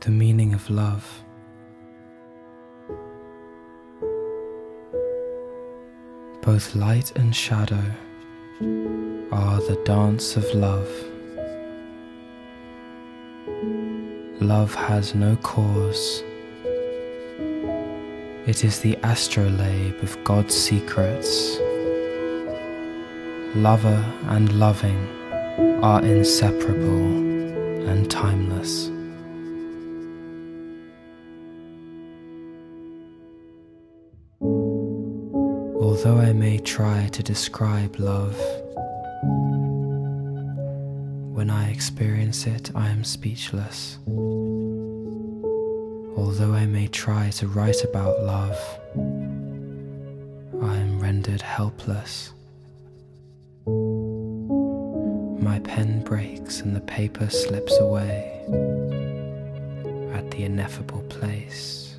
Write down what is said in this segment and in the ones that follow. the meaning of love. Both light and shadow are the dance of love. Love has no cause. It is the astrolabe of God's secrets. Lover and loving are inseparable and timeless. Although I may try to describe love, when I experience it, I am speechless. Although I may try to write about love, I am rendered helpless. My pen breaks and the paper slips away at the ineffable place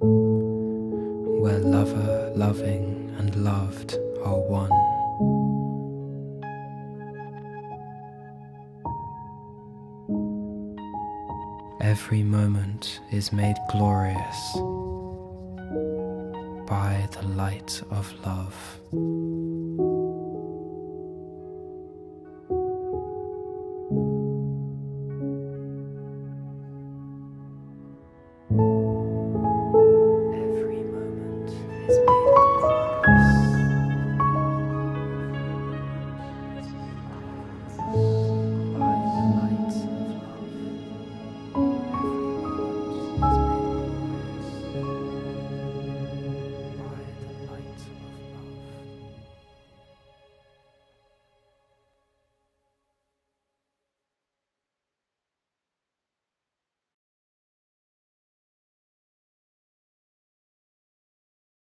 where lover, loving, and loved are one. Every moment is made glorious by the light of love.